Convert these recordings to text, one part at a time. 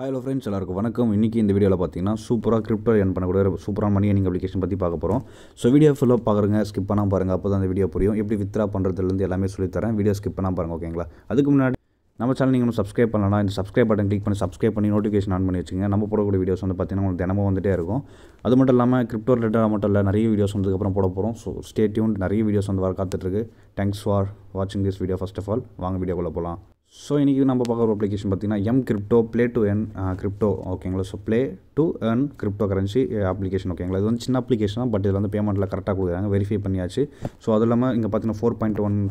Hi hello friends, எல்லாருக்கும் வணக்கம். இன்னைக்கு இந்த வீடியோல பாத்தீங்கன்னா சூப்பரா கிரிப்டோ earn பண்ணக்கூடிய ஒரு சூப்பரான மணி earning application பத்தி பார்க்க போறோம். சோ வீடியோ ஃபுல்லா பாக்குறங்க, ஸ்கிப் பண்ணாம பாருங்க. அப்பதான் அந்த வீடியோ புரியும். எப்படி வித்ரா பண்றதுல இருந்து எல்லாமே சொல்லி தரேன். வீடியோ ஸ்கிப் பண்ணாம பாருங்க, ஓகேங்களா? அதுக்கு முன்னாடி நம்ம சேனல் நீங்க subscribe பண்ணலனா இந்த subscribe button click பண்ணி subscribe பண்ணி notification on பண்ணி வெச்சுங்க. நம்ம போடக்கூடிய வீடியோஸ் வந்து பாத்தீங்கன்னா உங்களுக்கு தினமும் வந்துட்டே இருக்கும். அது மட்டும் இல்லாம கிரிப்டோ ரிலேட்டட் மட்டும் இல்ல நிறைய வீடியோஸ் வந்ததுக்கு அப்புறம் போட போறோம். சோ ஸ்டே டியூன்ட், நிறைய வீடியோஸ் வந்து வர காத்துட்டு இருக்கு. Thanks for watching this video first of all. வாங்க வீடியோக்குள்ள போலாம். So இன்னைக்கு நம்ம பார்க்குற அப்ளிகேஷன் பார்த்தீங்கன்னா M crypto play to earn crypto, ஓகேங்களா? So play to earn crypto currency application, ஓகேங்களா? இது வந்து சின்ன அப்ளிகேஷன் தான், பட் இதில் வந்து பேமெண்ட்டில் கரெக்டாக கொடுக்குறாங்க, வெரிஃபை பண்ணியாச்சு. ஸோ அது இல்லாமல் இங்கே பார்த்தீங்கன்னா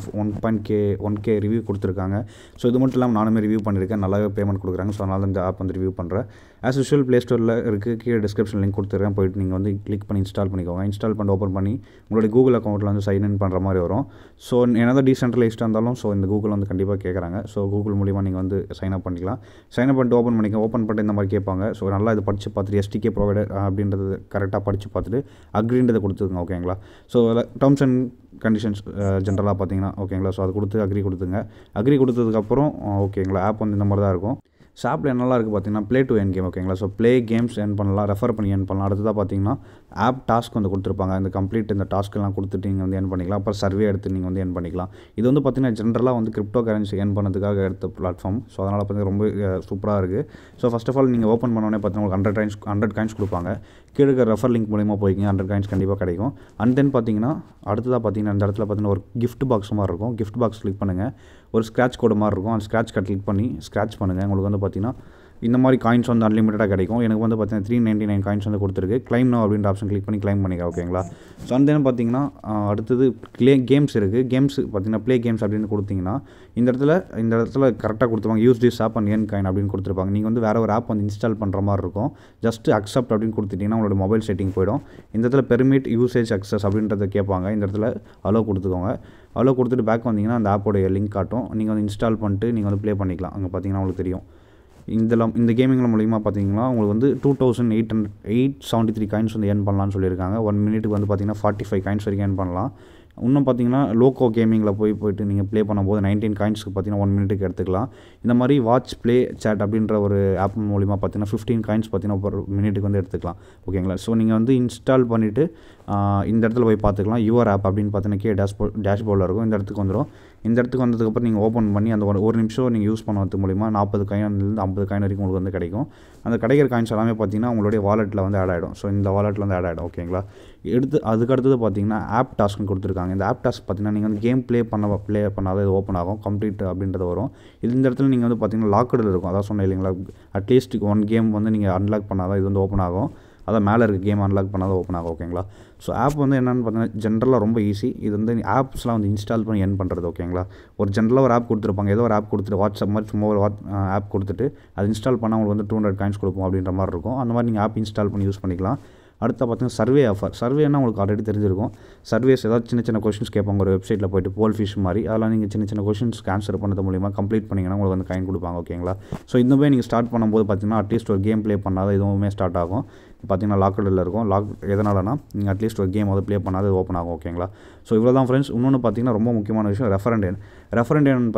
4.1K ரிவ்யூ கொடுத்துருக்காங்க. ஸோ இது மட்டும் இல்லாமல் நானுமே ரிவ்யூ பண்ணியிருக்கேன், நல்லாவே பேமெண்ட் கொடுக்குறாங்க. ஸோ அதனால் இந்த ஆப் வந்து ரிவ்யூ பண்ணுறேன். ஆஸ் யூஷுவல் ப்ளே ஸ்டோரில் இருக்குது, கீழே டிஸ்கிரிப்ஷன் லிங்க் கொடுத்துருக்கேன், போய்ட்டு நீங்கள் வந்து கிளிக் பண்ணி இன்ஸ்டால் பண்ணிக்கோங்க. இன்ஸ்டால் பண்ணி ஓப்பன் பண்ணி உங்களுடைய கூகுள் அக்கௌண்ட்டில் வந்து சைன் இன் பண்ணுற மாதிரி வரும். ஸோ என்னதான் டீசென்ட்ரலைஸ்டாக இருந்தாலும் ஸோ இந்த கூகுள் வந்து கண்டிப்பாக கேட்குறாங்க. ஸோ கூகுள் மூலிமா நீங்கள் வந்து சைன் அப் பண்ணிக்கலாம். சைன் அப் பண்ணிட்டு ஓப்பன் பண்ணிக்க, ஓப்பன் பண்ணிட்டு இந்த மாதிரி கேட்பாங்க. ஸோ நல்லா இது படித்து பார்த்துட்டு எஸ்டிகே ப்ரொவைடர் அப்படின்றது கரெக்டாக படித்து பார்த்துட்டு அக்ரின்றதை கொடுத்துருங்க, ஓகேங்களா? ஸோ டேர்ம்ஸ் அண்ட் கண்டிஷன்ஸ் ஜென்ரலாக பார்த்தீங்கன்னா, ஓகேங்களா? ஸோ அது கொடுத்து அக்ரி கொடுத்துங்க. அக்ரி கொடுத்ததுக்கப்புறம் ஓகேங்களா ஆப் வந்து இந்த மாதிரி தான் இருக்கும். ஆப்பில் என்னெல்லாம் இருக்குது பார்த்தீங்கன்னா ப்ளே டு earn கேம், ஓகேங்களா? ஸோ ப்ளே கேம்ஸ் earn பண்ணலாம், ரெஃபர் பண்ணி earn பண்ணலாம். அடுத்ததாக பார்த்தீங்கன்னா ஆப் டாஸ்க் வந்து கொடுத்துருப்பாங்க, இந்த கம்ப்ளீட் இந்த டாஸ்க்கெல்லாம் கொடுத்துட்டு நீங்கள் வந்து earn பண்ணிக்கலாம். அப்புறம் சர்வே எடுத்து நீங்கள் வந்து earn பண்ணிக்கலாம். இது வந்து பார்த்தீங்கன்னா ஜென்ரலாக வந்து கிரிப்டோ கரன்சி earn பண்ணுறதுக்காக எடுத்த பிளாட்ஃபார்ம். ஸோ அதனால் பார்த்தீங்கன்னா ரொம்ப சூப்பராக இருக்குது. ஸோ ஃபஸ்ட் ஆஃப் ஆல் நீங்கள் ஓப்பன் பண்ணோன்னே பார்த்தீங்கன்னா உங்களுக்கு 100 காயின்ஸ் கொடுப்பாங்க. கீழே இருக்கிற ரெஃபர் லிங்க் மூலிமா போய்க்கிங்க, 100 காயின்ஸ் கண்டிப்பாக கிடைக்கும். அண்ட் தென் பார்த்தீங்கன்னா அடுத்ததாக பார்த்தீங்கன்னா இந்த இடத்துல பார்த்தீங்கன்னா ஒரு கிஃப்ட் பாக்ஸ் மாதிரி இருக்கும். கிஃப்ட் பாக்ஸ் கிளிக் பண்ணுங்கள், ஒரு ஸ்க்ராட்ச் கோடு மாதிரி இருக்கும். அந்த ஸ்க்ராட்ச் கார்டு கிளிக் பண்ணி ஸ்க்ராட்ச் பண்ணுங்கள். உங்களுக்கு வந்து பார்த்தீங்கன்னா இந்த மாதிரி காயின்ஸ் வந்து அன்லிமிட்டடாக கிடைக்கும். எனக்கு வந்து பார்த்தீங்கன்னா 399 காயின்ஸ் வந்து கொடுத்துருக்கு. கிளைம் நோ அப்படின்ற ஆப்ஷன் கிளிக் பண்ணி கிளைம் பண்ணிக்கலாம், ஓகேங்களா? ஸோ அந்த என்ன பார்த்தீங்கன்னா அடுத்தது ப்ளே கேம்ஸ் இருக்குது. கேம்ஸ் பார்த்தீங்கன்னா ப்ளே கேம்ஸ் அப்படின்னு கொடுத்தீங்கன்னா இந்த இடத்துல கரெக்டாக கொடுத்துருவாங்க. Use this app and earn coin அப்படின்னு கொடுத்துருப்பாங்க. நீங்கள் வந்து வேறு ஒரு ஆப் வந்து இன்ஸ்டால் பண்ணுற மாதிரி இருக்கும். ஜஸ்ட் அக்செப்ட் அப்படின்னு கொடுத்துட்டிங்கன்னா உங்களோட மொபைல் செட்டிங் போயிடும். இந்த இடத்துல பெர்மிட் யூசேஜ் அக்சஸ் அப்படின்றத கேட்பாங்க. இந்த இடத்துல அலோ கொடுத்துக்கோங்க. அலோ கொடுத்துட்டு பேக் வந்தீங்கன்னா அந்த ஆப்போடைய லிங்க் காட்டும். நீங்கள் வந்து இன்ஸ்டால் பண்ணிட்டு நீங்கள் வந்து ப்ளே பண்ணிக்கலாம். அங்கே பார்த்தீங்கன்னா உங்களுக்கு தெரியும் இந்த கேமிங்கில் மூலிமா பார்த்தீங்கன்னா உங்களுக்கு வந்து 2873 காயின்ஸ் வந்து earn பண்ணலாம்னு சொல்லியிருக்காங்க. 1 மினிட்டுக்கு வந்து பார்த்தீங்கன்னா 45 காயின்ஸ் வரைக்கும் earn பண்ணலாம். இன்னும் பார்த்தீங்கன்னா லோக்கோ கேமிங்கில் போய்ட்டு நீங்கள் ப்ளே பண்ணும்போது 19 காயின்ஸுக்கு பார்த்தீங்கன்னா 1 மினிட்டுக்கு எடுத்துக்கலாம். இந்த மாதிரி வாட்ச் ப்ளே சேட் அப்படின்ற ஒரு ஆப் மூலிமா பார்த்தீங்கன்னா 15 காயின்ஸ் பார்த்தீங்கன்னா 1 மினிட்டுக்கு வந்து எடுத்துக்கலாம், ஓகேங்களா? ஸோ நீங்கள் வந்து இன்ஸ்டால் பண்ணிவிட்டு இந்த இடத்துல போய் பார்த்துக்கலாம். யுவர் ஆப் அப்படின்னு பார்த்தீங்கன்னா கீழே டேஷ்போர்டில் இருக்கும். இந்த இடத்துக்கு வந்துடும். இந்த இடத்துக்கு வந்ததுக்கப்புறம் நீங்கள் ஓப்பன் பண்ணி அந்த ஒரு நிமிஷம் நீங்கள் யூஸ் பண்ணுறது மூலிமா 40 காயின்லேருந்து 50 காயின் வரைக்கும் உங்களுக்கு வந்து கிடைக்கும். அந்த கிடைக்கிற காயின்ஸ் எல்லாமே பார்த்தீங்கன்னா உங்களுடைய வாலெட்டில் வந்து ஆட் ஆகிடும். ஸோ இந்த வாலெட்டில் வந்து ஆட் ஆகிடும், ஓகேங்களா? அதுக்கடுத்தது பார்த்தீங்கன்னா ஆப் டாஸ்க்னு கொடுத்துருக்காங்க. இந்த ஆப் டாஸ்க் பார்த்தீங்கன்னா நீங்கள் வந்து கேம் ப்ளே பண்ணாத இது ஓப்பன் ஆகும், கம்ப்ளீட் அப்படின்றது வரும். இந்த இடத்துல நீங்கள் வந்து பார்த்தீங்கன்னா லாக்டில் இருக்கும். அதான் சொன்னேன் இல்லைங்களா, அட்லீஸ்ட் 1 கேம் வந்து நீங்கள் அன்லாக் பண்ணாதான் இது வந்து ஓப்பன் ஆகும். அதான் மேலே இருக்க கேம் அன்லாக் பண்ணாத ஓப்பன் ஆகும், ஓகேங்களா? ஸோ ஆப் வந்து என்னென்னு பார்த்தீங்கன்னா ஜென்ரலாக ரொம்ப ஈஸி. இது வந்து ஆப்ஸ்லாம் வந்து இன்ஸ்டால் பண்ணி earn பண்ணுறது, ஓகேங்களா? ஒரு ஜென்ரலாக ஒரு ஆப் கொடுத்துருப்பாங்க, ஏதோ ஒரு ஆப் கொடுத்துட்டு வாட்ஸ்அப் மாதிரி சும்மா ஒரு ஆப் கொடுத்துட்டு அது இன்ஸ்டால் பண்ணால் உங்களுக்கு வந்து 200 காயின்ஸ் கொடுப்போம் அப்படின்ற மாதிரி இருக்கும். அந்த மாதிரி நீங்கள் ஆப் இன்ஸ்டால் பண்ணி யூஸ் பண்ணிக்கலாம். அடுத்த பார்த்தீங்கன்னா சர்வே ஆஃபர். சர்வேன்னா உங்களுக்கு ஆல்ரெடி தெரிஞ்சிருக்கும். சர்வேஸ் ஏதாவது சின்ன சின்ன கொஷின்ஸ் கேட்பாங்க ஒரு வெப்சைட்டில் போய்ட்டு போல் ஃபிஷ் மாதிரி. அதெல்லாம் நீங்கள் சின்ன சின்ன கொஷின்ஸ்க்கு ஆன்சர் பண்ணது மூலிமா கம்ப்ளீட் பண்ணிங்கன்னா உங்களுக்கு வந்து காயின் கொடுப்பாங்க, ஓகேங்களா? ஸோ இந்த மாதிரி நீங்கள் ஸ்டார்ட் பண்ணும்போது பார்த்தீங்கன்னா அட்லீஸ்ட் ஒரு கேம் ப்ளே பண்ணாத இதுவுமே ஸ்டார்ட் ஆகும். பார்த்தீங்கன்னா லாக்டில் இருக்கும். லாக் எதனாலனா நீங்கள் அட்லீஸ்ட் ஒரு கேம் அதை ப்ளே பண்ணாத ஓப்பன் ஆகும், ஓகேங்களா? ஸோ இவ்வளோ தான் ஃப்ரெண்ட்ஸ். இன்னொன்று பார்த்தீங்கன்னா ரொம்ப முக்கியமான விஷயம் ரெஃபரண்ட் எர்ன்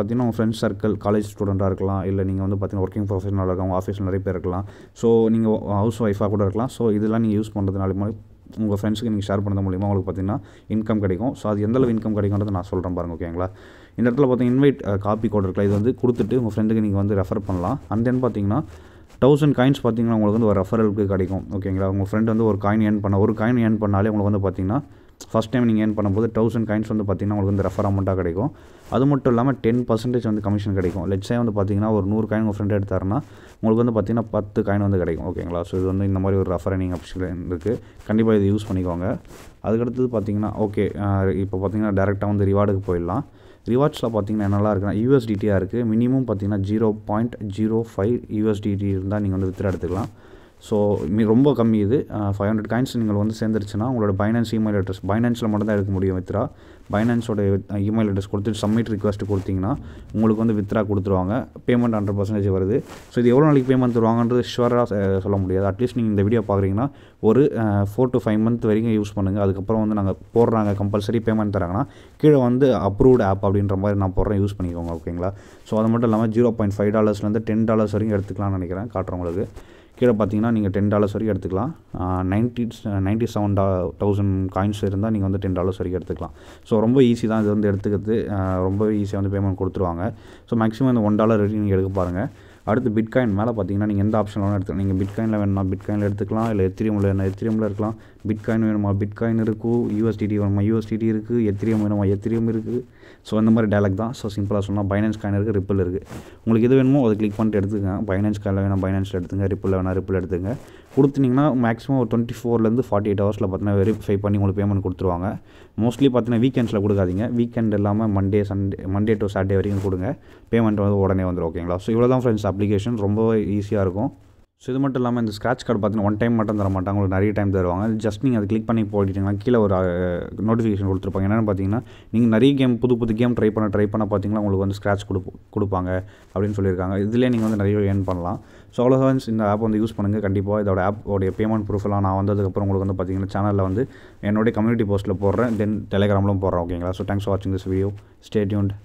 பார்த்தீங்கன்னா உங்கள் ஃப்ரெண்ட்ஸ் சர்க்கிள், காலேஜ் ஸ்டூடெண்ட்டாக இருக்கலாம், இல்லை நீங்கள் வந்து பார்த்தீங்கன்னா ஒர்க்கிங் ப்ரொஃபஷனலாக இருக்கலாம், உங்கள் ஆஃபீஸில் நிறைய பேர் இருக்கலாம், ஸோ நீங்கள் ஹவுஸ் ஒய்ஃபாக கூட இருக்கலாம். ஸோ இதெல்லாம் நீங்கள் யூஸ் பண்ணுறதுனால உங்கள் ஃப்ரெண்ட்ஸுக்கு நீங்கள் ஷேர் பண்ணுறது மூலிமா உங்களுக்கு பார்த்தீங்கன்னா இன்கம் கிடைக்கும். ஸோ அது எந்தளவு இன்கம் கிடைக்கும்ன்றது நான் சொல்கிறேன் பாருங்கள், ஓகேங்களா? இந்த இடத்துல பார்த்தீங்கன்னா இன்வைட் காப்பி கோட் இருக்கலாம். இது வந்து கொடுத்துட்டு உங்கள் ஃப்ரெண்டுக்கு நீங்கள் வந்து ரெஃபர் பண்ணலாம். அண்ட் தென் பார்த்தீங்கன்னா 1000 காயின்ஸ் பார்த்தீங்கன்னா உங்களுக்கு வந்து ஒரு ரெஃபரலுக்கு கிடைக்கும், ஓகேங்களா? உங்கள் ஃப்ரெண்ட் வந்து ஒரு காயின் earn பண்ணாலே உங்களுக்கு வந்து பார்த்தீங்கன்னா ஃபஸ்ட் டைம் நீங்கள் earn பண்ணும்போது 1000 காயின்ஸ் வந்து பார்த்தீங்கன்னா உங்களுக்கு வந்து ரெஃபர் அமௌண்ட்டாக கிடைக்கும். அது மட்டும் இல்லாமல் 10% வந்து கமிஷன் கிடைக்கும். லெட்ஸே வந்து பார்த்தீங்கன்னா ஒரு 100 காயின் உங்கள் ஃப்ரெண்ட் எடுத்தாருன்னா உங்களுக்கு வந்து பார்த்தீங்கன்னா 10 காயின் வந்து கிடைக்கும், ஓகேங்களா? ஸோ இது வந்து இந்த மாதிரி ஒரு ரெஃபர் எர்னிங் ஆப்ஷன் இருக்குது, கண்டிப்பாக இது யூஸ் பண்ணிக்கோங்க. அதுக்கடுத்தது பார்த்தீங்கன்னா ஓகே இப்போ பார்த்தீங்கன்னா டேரெக்டாக வந்து ரிவார்டுக்கு போயிடலாம். ரிவார்ட்ஸில் பார்த்தீங்கன்னா என்னெல்லாம் இருக்குன்னா USDTயாக இருக்குது. மினிமம் பார்த்தீங்கன்னா 0.05 USDT இருந்தால் நீங்கள் வந்து வித்ரா எடுத்துக்கலாம். ஸோ ரொம்ப கம்மி இது. 500 coins நீங்கள் வந்து சேர்ந்துருச்சுன்னா உங்களோட பைனான்ஸ் இமெயில் அட்ரஸ், பைனான்ஸில் மட்டும்தான் எடுக்க முடியும் வித்ரா. பைனான்ஸோட இமெயில் அட்ரஸ் கொடுத்துட்டு சப்மிட் ரிக்வஸ்ட் கொடுத்தீங்கன்னா உங்களுக்கு வந்து வித்ரா கொடுத்துருவாங்க. பேமெண்ட் 100% வருது. ஸோ இது எவ்வளோ நாளைக்கு பேமெண்ட் தருவாங்கன்றது ஷுவராக சொல்ல முடியாது. அட்லீஸ்ட் நீங்கள் இந்த வீடியோ பார்க்குறீங்கன்னா ஒரு 4 to 5 month வரைக்கும் யூஸ் பண்ணுங்கள். அதுக்கப்புறம் வந்து நாங்கள் போடுறாங்க கம்பல்சரி பேமெண்ட் தராங்கன்னா கீழே வந்து அப்ரூவ்டு ஆப் அப்படின்ற மாதிரி நான் போடுறேன், யூஸ் பண்ணிக்கோங்க ஓகேங்களா. ஸோ அது மட்டும் இல்லாமல் $0.5 $10 வரைக்கும் எடுத்துக்கலாம்னு நினைக்கிறேன் காட்டுறவங்களுக்கு. கீழே பார்த்தீங்கன்னா நீங்கள் $10 வரைக்கும் எடுத்துக்கலாம். 97,000 coins இருந்தால் நீங்கள் வந்து $10 வரைக்கும் எடுத்துக்கலாம். ஸோ ரொம்ப ஈஸி தான் இது வந்து எடுத்துக்கிறது, ரொம்ப ஈஸியாக வந்து பேமெண்ட் கொடுத்துருவாங்க. ஸோ மேக்ஸிமம் இந்த $1 வரைக்கும் நீங்கள் எடுக்க பாருங்கள். அடுத்து பிட்காயின் மேலே பார்த்தீங்கன்னா நீங்கள் எந்த ஆப்ஷன் வேணும் எடுத்துக்கலாம். நீங்கள் பிட்காயினில் வேணுமா பிட்காயினில் எடுத்துக்கலாம், இல்லை எத்திரியமில் வேணுமா எத்திரியமில் இருக்கலாம். பிட்காயின் வேணுமா பிட்காயின் இருக்கும், USDT வேணுமா USDT இருக்குது, எத்திரியம் வேணுமா எத்திரியம் இருக்குது. ஸோ இந்த மாதிரி டேலக் தான். ஸோ சிம்பிளாக சொன்னால் பைனான்ஸ் காயின் இருக்குது, ரிப்பிள் இருக்குது. உங்களுக்கு எது வேணுமோ அதை கிளிக் பண்ணிட்டு எடுத்துக்கங்க. பைனான்ஸ் காயினில் வேணால் பைனான்ஸில் எடுத்துங்க, ரிப்பிளில் வேணால் ரிப்பிள் எடுத்துங்க. கொடுத்துட்டிங்கன்னா மேக்ஸிமம் ஒரு 24 to 48 hours பார்த்தீங்கன்னா வெரிஃபை பண்ணி உங்களுக்கு பேமெண்ட் கொடுத்துருவாங்க. மோஸ்ட்லி பார்த்தீங்கன்னா வீக்கெண்ட்ஸில் கொடுக்காதீங்க. வீக்கெண்ட் இல்லாமல் மண்டே டு சாட்டர்டே வரைக்கும் கொடுங்க, பேமெண்ட் வந்து உடனே வந்துடும் ஓகேங்களா. ஸோ இவ்வளோ தான் ஃப்ரெண்ட்ஸ் அப்ளிகேஷன், ரொம்ப ஈஸியாக இருக்கும். ஸோ இது மட்டும் இல்லாமல் இந்த ஸ்க்ராட்ச் கார்டு பார்த்தீங்கன்னா 1 time மட்டும் தர மாட்டாங்க, உங்களுக்கு நிறைய டைம் தருவாங்க. ஜஸ்ட் நீங்கள் அதை கிளிக் பண்ணி போட்டிங்கன்னா கீழே ஒரு நோட்டிஃபிகேஷன் கொடுத்துருப்பாங்க. என்னென்னு பார்த்தீங்கன்னா நீங்கள் நிறைய கேம் புது கேம் ட்ரை பண்ண பார்த்தீங்கன்னா உங்களுக்கு வந்து ஸ்க்ராட்ச் கொடுப்பாங்க அப்படின்னு சொல்லியிருக்காங்க. இதிலே நீங்கள் வந்து நிறைய ஏர்ன் பண்ணலாம். ஸோ அவ்வளோ ஃப்ரெண்ட்ஸ், இந்த ஆப் வந்து யூஸ் பண்ணுங்கள் கண்டிப்பாக. இதோட ஆப்போடைய பேமெண்ட் ப்ரூஃபெல்லாம் நான் வந்ததுக்கப்புறம் உங்களுக்கு வந்து பார்த்தீங்கன்னா சேனலில் வந்து என்னுடைய கம்யூனிட்டி போஸ்ட்டில் போடுறேன், தென் டெலிகிராமிலும் போடுறேன் ஓகேங்களா. ஸோ தேங்க்ஸ் ஃபார் வாட்சிங் திஸ் வீடியோ, ஸ்டே டியூன்ட்.